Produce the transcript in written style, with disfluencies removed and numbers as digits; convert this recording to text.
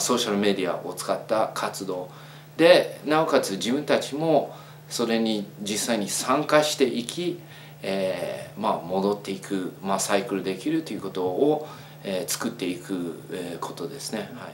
ソーシャルメディアを使った活動で、なおかつ自分たちもそれに実際に参加していき、戻っていく、サイクルできるということを作っていくことですね。はい。